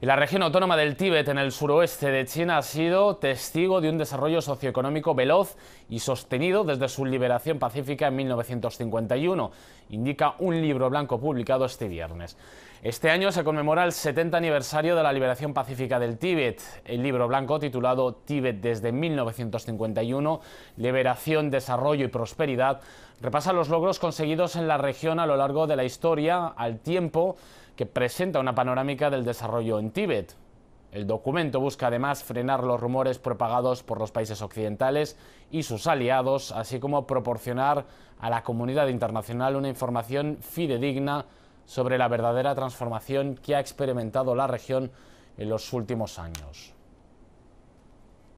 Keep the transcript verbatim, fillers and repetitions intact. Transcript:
Y la región autónoma del Tíbet, en el suroeste de China, ha sido testigo de un desarrollo socioeconómico veloz y sostenido desde su liberación pacífica en mil novecientos cincuenta y uno, indica un libro blanco publicado este viernes. Este año se conmemora el setenta aniversario de la liberación pacífica del Tíbet. El libro blanco, titulado Tíbet desde mil novecientos cincuenta y uno, Liberación, Desarrollo y Prosperidad, repasa los logros conseguidos en la región a lo largo de la historia, al tiempo que presenta una panorámica del desarrollo en Tíbet. El documento busca además frenar los rumores propagados por los países occidentales y sus aliados, así como proporcionar a la comunidad internacional una información fidedigna sobre la verdadera transformación que ha experimentado la región en los últimos años.